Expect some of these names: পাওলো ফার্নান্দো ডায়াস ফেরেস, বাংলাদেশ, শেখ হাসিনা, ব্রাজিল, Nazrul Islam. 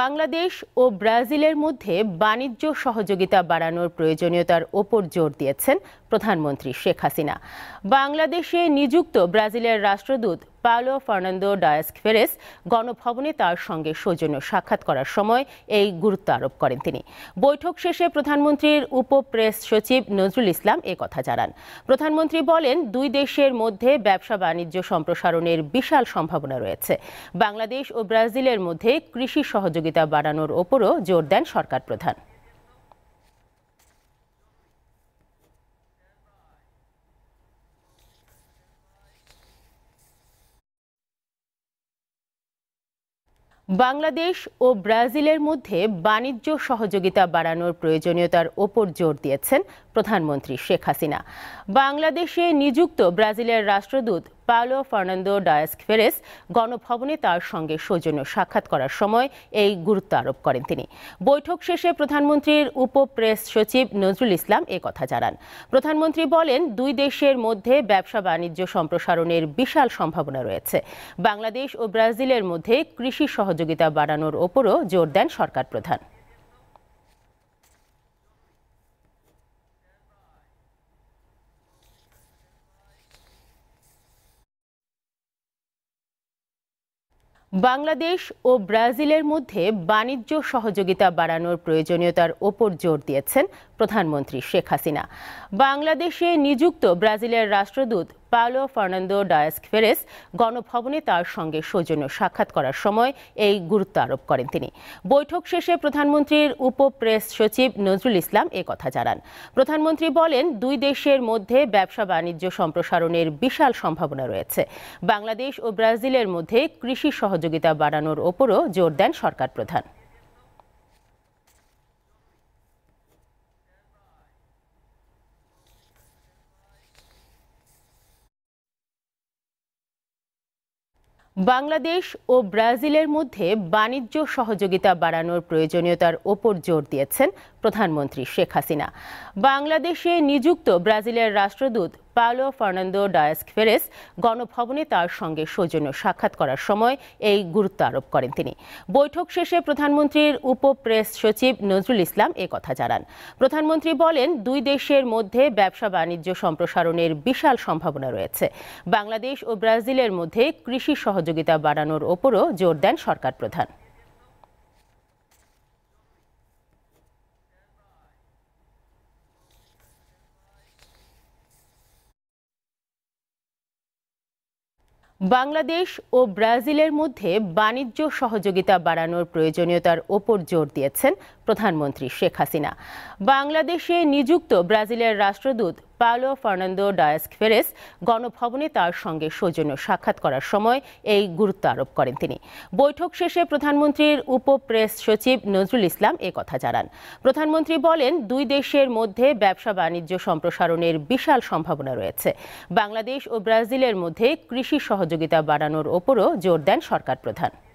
বাংলাদেশ ও ব্রাজিলের মধ্যে বাণিজ্য সহযোগিতা বাড়ানোর প্রয়োজনীয়তার ওপর জোর দিয়েছেন প্রধানমন্ত্রী শেখ হাসিনা। বাংলাদেশে নিযুক্ত ব্রাজিলের রাষ্ট্রদূত পাওলো ফার্নান্দো ডায়াস ফেরেস গণভবনে তার সঙ্গে সৌজন্য সাক্ষাৎ করার সময় এই গুরুত্ব আরোপ করেন তিনি। বৈঠক শেষে প্রধানমন্ত্রীর উপপ্রেস সচিব নজরুল ইসলাম এ কথা জানান। প্রধানমন্ত্রী বলেন, দুই দেশের মধ্যে ব্যবসা বাণিজ্য সম্প্রসারণের বিশাল সম্ভাবনা রয়েছে। বাংলাদেশ ও ব্রাজিলের মধ্যে কৃষি সহযোগিতা বাড়ানোর ওপরও জোর দেন সরকার প্রধান। বাংলাদেশ ও ব্রাজিলের মধ্যে বাণিজ্য সহযোগিতা বাড়ানোর প্রয়োজনীয়তার ওপর জোর দিয়েছেন প্রধানমন্ত্রী শেখ হাসিনা। বাংলাদেশে নিযুক্ত ব্রাজিলের রাষ্ট্রদূত পাওলো ফার্নান্দো ডায়াস ফেরেস গণভবনে তার সঙ্গে সৌজন্য সাক্ষাৎ করার সময় এই গুরুত্ব আরোপ করেন তিনি। বৈঠক শেষে প্রধানমন্ত্রীর উপপ্রেস সচিব নজরুল ইসলাম এ কথা জানান। প্রধানমন্ত্রী বলেন, দুই দেশের মধ্যে ব্যবসা বাণিজ্য সম্প্রসারণের বিশাল সম্ভাবনা রয়েছে। বাংলাদেশ ও ব্রাজিলের মধ্যে কৃষি সহযোগিতা বাড়ানোর ওপরও জোর দেন সরকার প্রধান। বাংলাদেশ ও ব্রাজিলের মধ্যে বাণিজ্য সহযোগিতা বাড়ানোর প্রয়োজনীয়তার ওপর জোর দিয়েছেন প্রধানমন্ত্রী শেখ হাসিনা। বাংলাদেশে নিযুক্ত ব্রাজিলের রাষ্ট্রদূত পাওলো ফার্নান্দো ডায়াস ফেরেস গণভবনে তার সঙ্গে সৌজন্য সাক্ষাৎ করার সময় এই গুরুত্ব আরোপ করেন তিনি। বৈঠক শেষে প্রধানমন্ত্রীর উপপ্রেস সচিব নজরুল ইসলাম এ কথা জানান। প্রধানমন্ত্রী বলেন, দুই দেশের মধ্যে ব্যবসা বাণিজ্য সম্প্রসারণের বিশাল সম্ভাবনা রয়েছে। বাংলাদেশ ও ব্রাজিলের মধ্যে কৃষি সহযোগিতা বাড়ানোর ওপরও জোর দেন সরকার প্রধান। বাংলাদেশ ও ব্রাজিলের মধ্যে বাণিজ্য সহযোগিতা বাড়ানোর প্রয়োজনীয়তার ওপর জোর দিয়েছেন প্রধানমন্ত্রী শেখ হাসিনা। বাংলাদেশে নিযুক্ত ব্রাজিলের রাষ্ট্রদূত পাওলো ফার্নান্দো ডায়াস ফেরেস গণভবনে তার সঙ্গে সৌজন্য সাক্ষাৎ করার সময় এই গুরুত্ব আরোপ করেন তিনি। বৈঠক শেষে প্রধানমন্ত্রীর উপপ্রেস সচিব নজরুল ইসলাম এ কথা জানান। প্রধানমন্ত্রী বলেন, দুই দেশের মধ্যে ব্যবসা বাণিজ্য সম্প্রসারণের বিশাল সম্ভাবনা রয়েছে। বাংলাদেশ ও ব্রাজিলের মধ্যে কৃষি সহযোগিতা বাড়ানোর ওপরও জোর দেন সরকার প্রধান। বাংলাদেশ ও ব্রাজিলের মধ্যে বাণিজ্য সহযোগিতা বাড়ানোর প্রয়োজনীয়তার ওপর জোর দিয়েছেন প্রধানমন্ত্রী শেখ হাসিনা। বাংলাদেশে নিযুক্ত ব্রাজিলের রাষ্ট্রদূত পাওলো ফার্নান্দো ডায়াস ফেরেস গণভবনে তার সঙ্গে সৌজন্য সাক্ষাৎ করার সময় এই গুরুত্ব আরোপ করেন তিনি। বৈঠক শেষে প্রধানমন্ত্রীর উপপ্রেস সচিব নজরুল ইসলাম এ কথা জানান। প্রধানমন্ত্রী বলেন, দুই দেশের মধ্যে ব্যবসা বাণিজ্য সম্প্রসারণের বিশাল সম্ভাবনা রয়েছে। বাংলাদেশ ও ব্রাজিলের মধ্যে কৃষি সহযোগিতা বাড়ানোর ওপরও জোর দেন সরকার প্রধান।